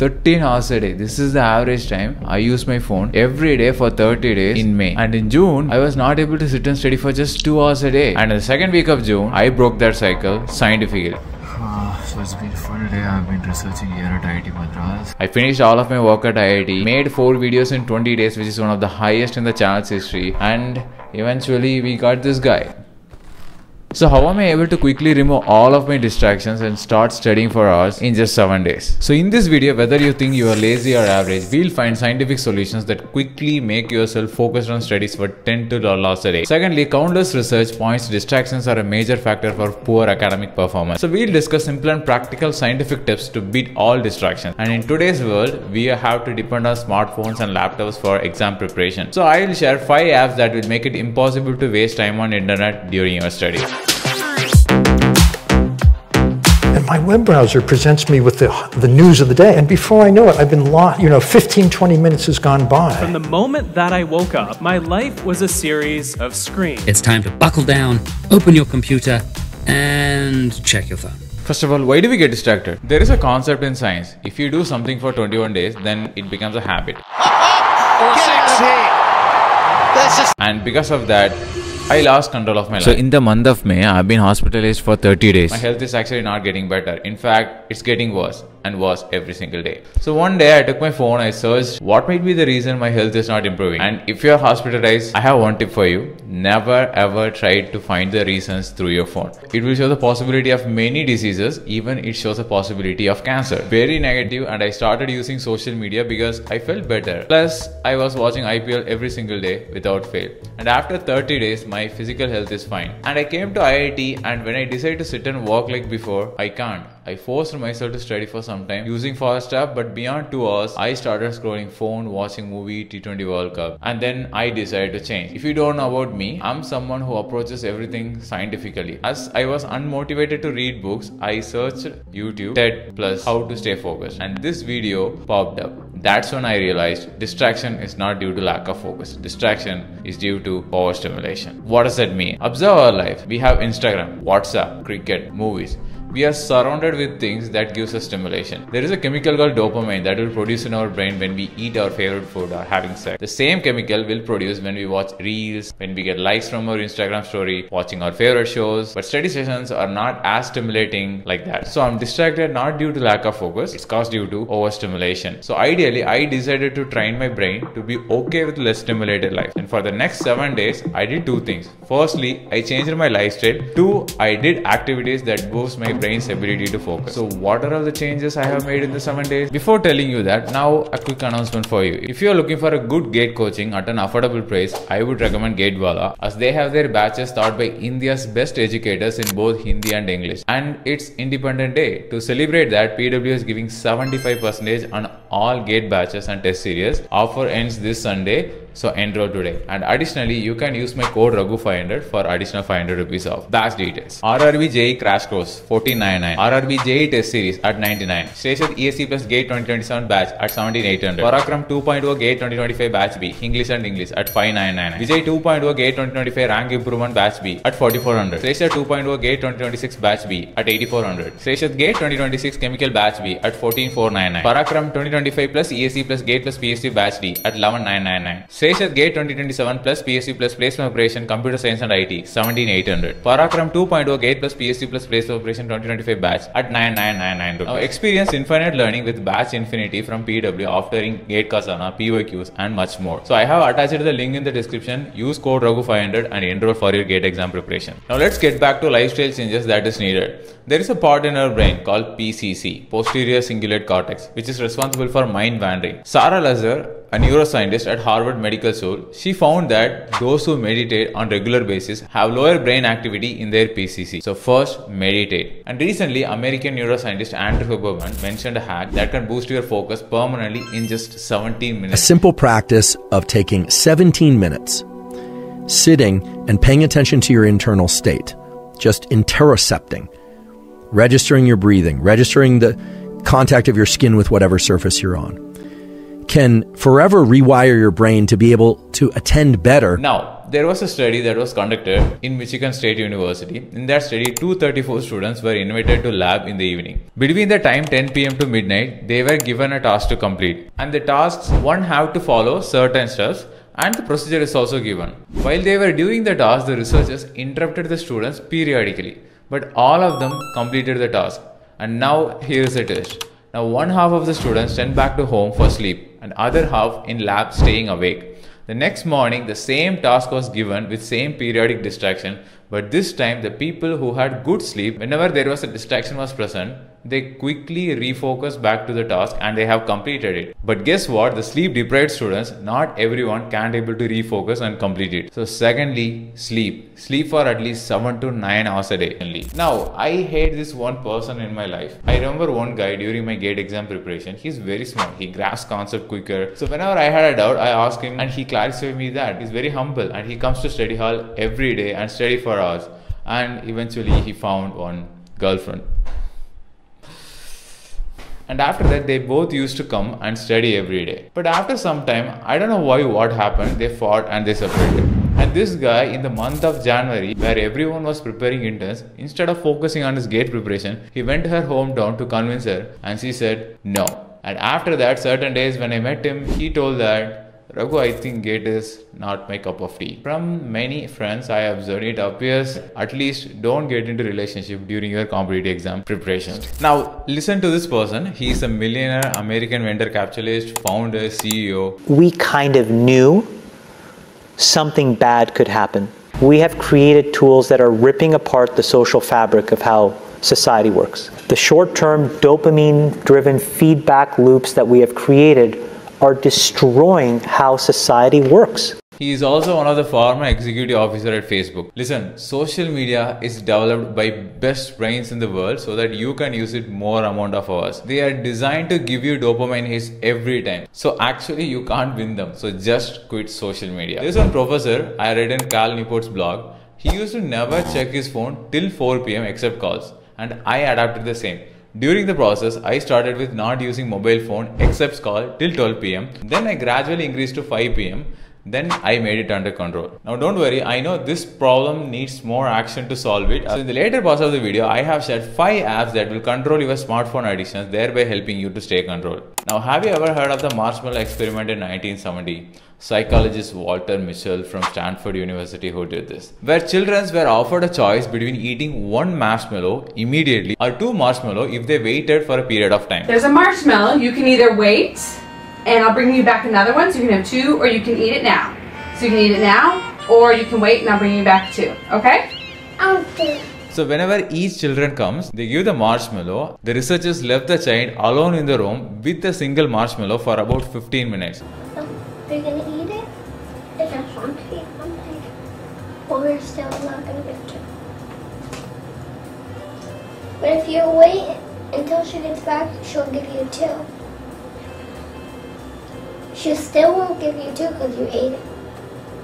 13 hours a day. This is the average time I use my phone every day for 30 days in May. And in June, I was not able to sit and study for just 2 hours a day. And in the second week of June, I broke that cycle scientifically. So it's been a fun day. I've been researching here at IIT Madras. I finished all of my work at IIT, made 4 videos in 20 days, which is one of the highest in the channel's history. And eventually, we got this guy. So how am I able to quickly remove all of my distractions and start studying for hours in just 7 days? So in this video, whether you think you are lazy or average, we'll find scientific solutions that quickly make yourself focused on studies for 10 to 12 hours a day. Secondly, countless research points distractions are a major factor for poor academic performance. So we'll discuss simple and practical scientific tips to beat all distractions. And in today's world, we have to depend on smartphones and laptops for exam preparation. So I will share 5 apps that will make it impossible to waste time on internet during your study. My web browser presents me with the news of the day, and before I know it, I've been lost, 15, 20 minutes has gone by. From the moment that I woke up, my life was a series of screens. It's time to buckle down, open your computer, and check your phone. First of all, why do we get distracted? There is a concept in science. If you do something for 21 days, then it becomes a habit. And because of that, I lost control of my life. So in the month of May, I've been hospitalized for 30 days. My health is actually not getting better. In fact, it's getting worse and worse every single day. So one day I took my phone, I searched what might be the reason my health is not improving. And if you're hospitalized, I have one tip for you. Never ever try to find the reasons through your phone. It will show the possibility of many diseases, even it shows the possibility of cancer. Very negative, and I started using social media because I felt better. Plus, I was watching IPL every single day without fail. And after 30 days, my physical health is fine. And I came to IIT, and when I decided to sit and walk like before, I can't. I forced myself to study for some time using fast app, but beyond 2 hours, I started scrolling phone, watching movie, T20 World Cup, and then I decided to change. If you don't know about me, I'm someone who approaches everything scientifically. As I was unmotivated to read books, I searched YouTube, TED plus how to stay focused, and this video popped up. That's when I realized distraction is not due to lack of focus. Distraction is due to overstimulation. What does that mean? Observe our life. We have Instagram, WhatsApp, cricket, movies. We are surrounded with things that gives us stimulation. There is a chemical called dopamine that will produce in our brain when we eat our favorite food or having sex. The same chemical will produce when we watch reels, when we get likes from our Instagram story, watching our favorite shows. But study sessions are not as stimulating like that. So I'm distracted not due to lack of focus, it's caused due to overstimulation. So ideally, I decided to train my brain to be okay with less stimulated life. And for the next 7 days, I did 2 things. Firstly, I changed my lifestyle. 2, I did activities that boost my brain's ability to focus. So what are all the changes I have made in the 7 days? Before telling you that, now a quick announcement for you. If you are looking for a good GATE coaching at an affordable price, I would recommend GATEwala, as they have their batches taught by India's best educators in both Hindi and English. And it's Independence Day. To celebrate that, PW is giving 75% on all GATE batches and test series. Offer ends this Sunday. So enroll today. And additionally, you can use my code RAGU500 for additional 500 rupees off. Batch details. RRB JE Crash Course 1499. RRB JE Test Series at 99. Station ESC Plus Gate 2027 Batch at 17800. Parakram 2.0 Gate 2025 Batch B. English and English at 5999. Vijay 2.0 Gate 2025 Rank Improvement Batch B at 4400. Station 2.0 Gate 2026 Batch B at 8400. Station Gate 2026 Chemical Batch B at 14499. Parakram 2025 Plus ESC Plus Gate Plus PhD Batch D at 11999. Seshad Gate 2027 Plus PSC Plus Placement Operation Computer Science and IT 17800. Parakram 2.0 Gate Plus PSC Plus Placement Operation 2025 Batch at 9999. Now experience infinite learning with Batch Infinity from PW after Gate Kasana, PYQs and much more. So I have attached the link in the description. Use code RAGU500 and enroll for your Gate exam preparation. Now let's get back to lifestyle changes that is needed. There is a part in our brain called PCC, posterior cingulate cortex, which is responsible for mind wandering. Sarah Lazar, a neuroscientist at Harvard Medical School, she found that those who meditate on regular basis have lower brain activity in their PCC. So first, meditate. And recently, American neuroscientist Andrew Huberman mentioned a hack that can boost your focus permanently in just 17 minutes. A simple practice of taking 17 minutes, sitting and paying attention to your internal state, just interocepting, registering your breathing, registering the contact of your skin with whatever surface you're on, can forever rewire your brain to be able to attend better. Now, There was a study that was conducted in Michigan State University. In that study, 234 students were invited to lab in the evening. Between the time 10 p.m. to midnight, they were given a task to complete. And the tasks, one have to follow certain steps, and the procedure is also given. While they were doing the task, the researchers interrupted the students periodically, but all of them completed the task. And now here's the test. Now one half of the students sent back to home for sleep and other half in lab staying awake. The next morning, the same task was given with same periodic distraction, but this time the people who had good sleep, whenever there was a distraction was present, they quickly refocus back to the task and they have completed it. But guess what? The sleep deprived students, not everyone can't able to refocus and complete it. So secondly, sleep. Sleep for at least 7 to 9 hours a day only. Now, I hate this one person in my life. I remember one guy during my GATE exam preparation. He's very smart. He grasps concept quicker. So whenever I had a doubt, I asked him and he clarified me that. He's very humble and he comes to study hall every day and study for hours. And eventually he found one girlfriend. And after that, they both used to come and study every day. But after some time, I don't know why, what happened, they fought and they separated. And this guy, in the month of January, where everyone was preparing interns, instead of focusing on his GATE preparation, he went to her hometown to convince her and she said no. And after that, certain days when I met him, he told that, Raghu, I think GATE is not my cup of tea. From many friends, I observed it appears at least don't get into relationship during your competitive exam preparation. Now, listen to this person. He's a millionaire, American venture capitalist, founder, CEO. We kind of knew something bad could happen. We have created tools that are ripping apart the social fabric of how society works. The short-term dopamine-driven feedback loops that we have created are destroying how society works. He is also one of the former executive officer at Facebook. Listen, social media is developed by best brains in the world so that you can use it more amount of hours. They are designed to give you dopamine hits every time. So actually you can't win them. So just quit social media. There's one professor I read in Cal Newport's blog. He used to never check his phone till 4 p.m. except calls. And I adapted the same. During the process, I started with not using mobile phone except call till 12 p.m. Then I gradually increased to 5 p.m. Then I made it under control. Now don't worry, I know this problem needs more action to solve it. So in the later parts of the video, I have shared 5 apps that will control your smartphone addictions, thereby helping you to stay controlled. Now have you ever heard of the marshmallow experiment in 1970? Psychologist Walter Mischel from Stanford University who did this. Where children were offered a choice between eating one marshmallow immediately or 2 marshmallows if they waited for a period of time. There's a marshmallow, you can either wait and I'll bring you back another one, so you can have 2, or you can eat it now. So you can eat it now, or you can wait and I'll bring you back 2, okay? Okay. So whenever each children comes, they give the marshmallow. The researchers left the child alone in the room with a single marshmallow for about 15 minutes. So they're gonna eat it? If I want to eat something, or we're still not gonna get to. But if you wait until she gets back, she'll give you 2. She still won't give you 2 because you ate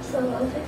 some of it.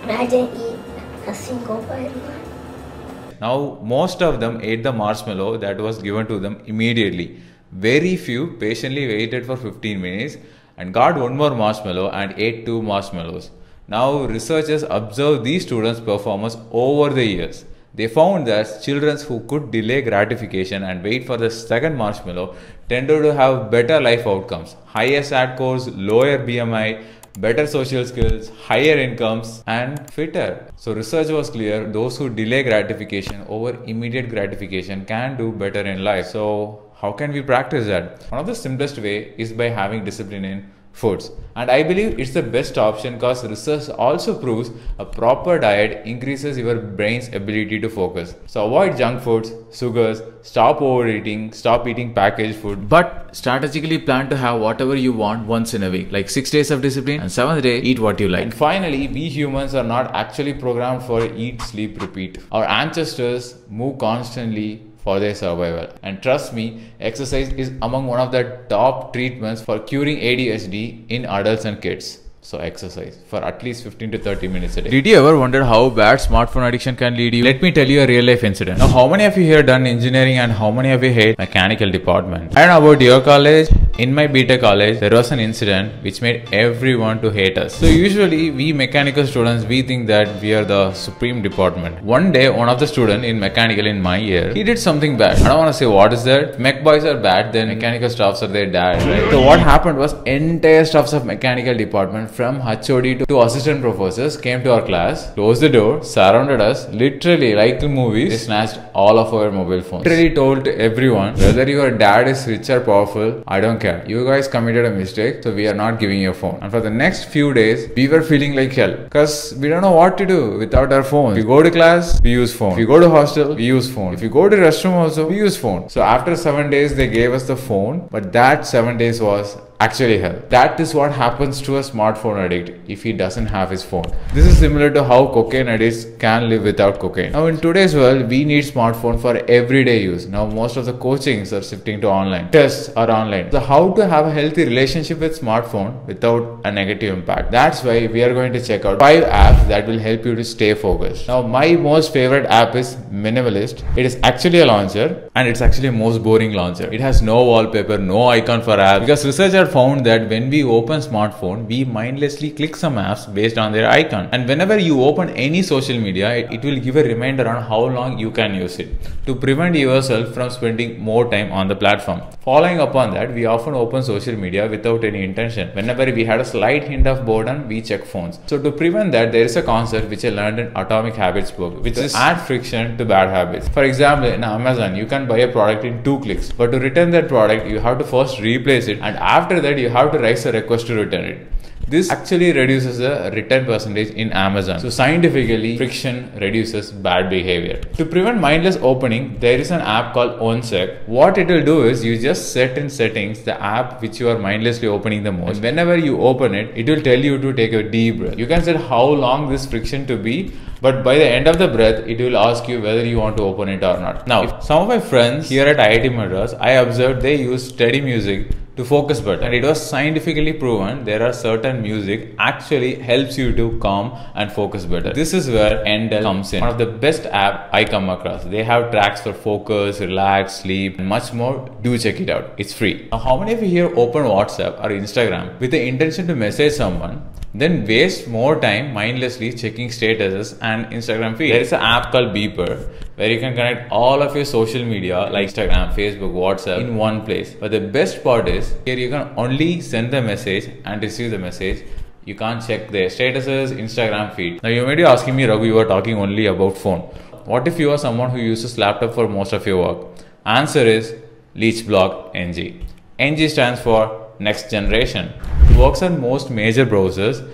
And I didn't eat a single bite of mine. Now, most of them ate the marshmallow that was given to them immediately. Very few patiently waited for 15 minutes and got 1 more marshmallow and ate 2 marshmallows. Now, researchers observed these students' performance over the years. They found that children who could delay gratification and wait for the second marshmallow tended to have better life outcomes, higher SAT scores, lower BMI, better social skills, higher incomes, and fitter. So research was clear, those who delay gratification over immediate gratification can do better in life. So how can we practice that? One of the simplest way is by having discipline in foods. And I believe it's the best option because research also proves a proper diet increases your brain's ability to focus. So avoid junk foods, sugars, stop overeating, stop eating packaged food. But strategically plan to have whatever you want once in a week, like 6 days of discipline and 7th day eat what you like. And finally, we humans are not actually programmed for eat, sleep, repeat. Our ancestors move constantly for their survival. And trust me, exercise is among one of the top treatments for curing ADHD in adults and kids. So exercise for at least 15 to 30 minutes a day. Did you ever wonder how bad smartphone addiction can lead you? Let me tell you a real life incident. Now, how many of you here done engineering and how many of you hate mechanical department? I don't know about your college. In my B.Tech college, there was an incident which made everyone to hate us. So usually, we mechanical students, we think that we are the supreme department. One day, one of the students in mechanical in my year, he did something bad. I don't want to say what is that. Mech boys are bad, then mechanical staffs are their dad, right? So what happened was, entire staffs of mechanical department from HOD to assistant professors came to our class, closed the door, surrounded us, literally like the movies, they snatched all of our mobile phones. Literally told everyone, whether your dad is rich or powerful, I don't care. You guys committed a mistake, so we are not giving you a phone. And for the next few days, we were feeling like hell because we don't know what to do without our phone. If you go to class, we use phone. If you go to hostel, we use phone. If you go to restroom also, we use phone. So after 7 days, they gave us the phone, but that 7 days was actually hell. That is what happens to a smartphone addict if he doesn't have his phone. This is similar to how cocaine addicts can live without cocaine. Now in today's world, we need smartphone for everyday use. Now most of the coachings are shifting to online. Tests are online. So how to have a healthy relationship with smartphone without a negative impact? That's why we are going to check out 5 apps that will help you to stay focused. Now my most favorite app is Minimalist. It is actually a launcher and it's actually the most boring launcher. It has no wallpaper, no icon for apps because researchers found that when we open smartphone, we mindlessly click some apps based on their icon. And whenever you open any social media, it will give a reminder on how long you can use it to prevent yourself from spending more time on the platform. Following upon that, we often open social media without any intention. Whenever we had a slight hint of boredom, we check phones. So to prevent that, there is a concept which I learned in Atomic Habits book, which is add friction to bad habits. For example, in Amazon, you can buy a product in 2 clicks, but to return that product, you have to first replace it, and after that you have to raise a request to return it. This actually reduces the return percentage in Amazon. So scientifically, friction reduces bad behavior. To prevent mindless opening, there is an app called OnSec. What it will do is you just set in settings the app which you are mindlessly opening the most. And whenever you open it, it will tell you to take a deep breath. You can set how long this friction to be, but by the end of the breath, it will ask you whether you want to open it or not. Now, some of my friends here at IIT Madras, I observed they use steady music to focus button, and it was scientifically proven there are certain music actually helps you to calm and focus better. This is where Endel comes in, one of the best app I come across. They have tracks for focus, relax, sleep and much more. Do check it out, it's free. Now how many of you here open WhatsApp or Instagram with the intention to message someone, then waste more time mindlessly checking statuses and Instagram feed? There is an app called Beeper where you can connect all of your social media like Instagram, Facebook, WhatsApp in one place. But the best part is here you can only send the message and receive the message. You can't check their statuses, Instagram feed. Now you may be asking me, Raghu, you are talking only about phone. What if you are someone who uses laptop for most of your work? Answer is LeechBlock NG. NG stands for Next Generation. Works on most major browsers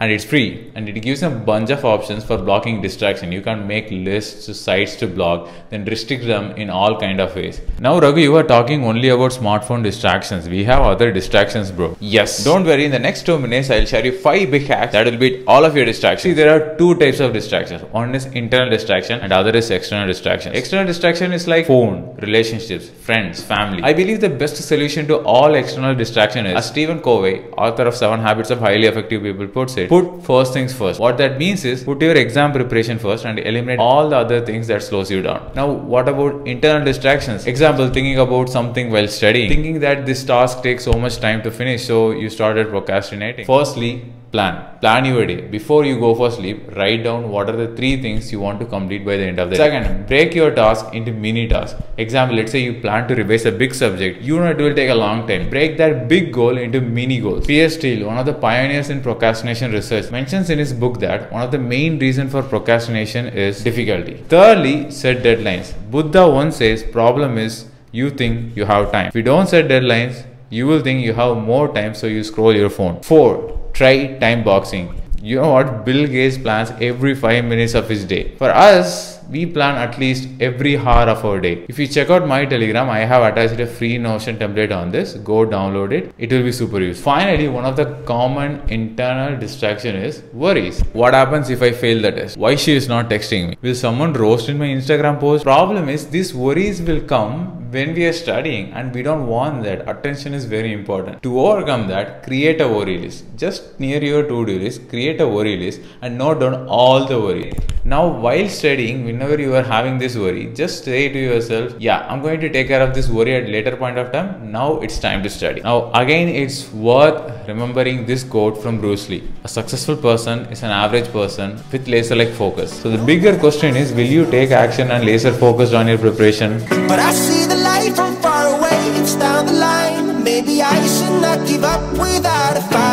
and it's free, and it gives a bunch of options for blocking distraction. You can make lists to sites to block, then restrict them in all kind of ways. Now Raghu, you are talking only about smartphone distractions. We have other distractions, bro. Yes. Don't worry, in the next 2 minutes, I'll share you 5 big hacks that will beat all of your distractions. See, there are 2 types of distractions. One is internal distraction and other is external distraction. External distraction is like phone, relationships, friends, family. I believe the best solution to all external distraction is, as Stephen Covey, author of 7 Habits of Highly Effective People, puts it, put first things first. What that means is put your exam preparation first and eliminate all the other things that slows you down. Now what about internal distractions? Example, thinking about something while studying, thinking that this task takes so much time to finish, so you started procrastinating. Firstly, plan your day. Before you go for sleep, write down what are the 3 things you want to complete by the end of the day. Second, break your task into mini tasks. Example, let's say you plan to revise a big subject. You know it will take a long time. Break that big goal into mini goals. Piers Steel, one of the pioneers in procrastination research, mentions in his book that one of the main reasons for procrastination is difficulty. Thirdly, set deadlines. Buddha once says, problem is you think you have time. If you don't set deadlines, you will think you have more time, so you scroll your phone. 4. Try time boxing. You know what? Bill Gates plans every 5 minutes of his day. For us, we plan at least every hour of our day. If you check out my Telegram, I have attached a free Notion template on this. Go download it. It will be super useful. Finally, one of the common internal distraction is worries. What happens if I fail the test? Why she is not texting me? Will someone roast in my Instagram post? Problem is, these worries will come when we are studying and we don't want that. Attention is very important. To overcome that, create a worry list. Just near your to-do list, create a worry list and note down all the worries. Now, while studying, we whenever you are having this worry, just say to yourself, yeah, I'm going to take care of this worry at a later point of time. Now it's time to study. Now, again, it's worth remembering this quote from Bruce Lee. A successful person is an average person with laser-like focus. So the bigger question is, will you take action and laser focused on your preparation? But I see the light from far away, it's down the line. Maybe I should not give up without a fight.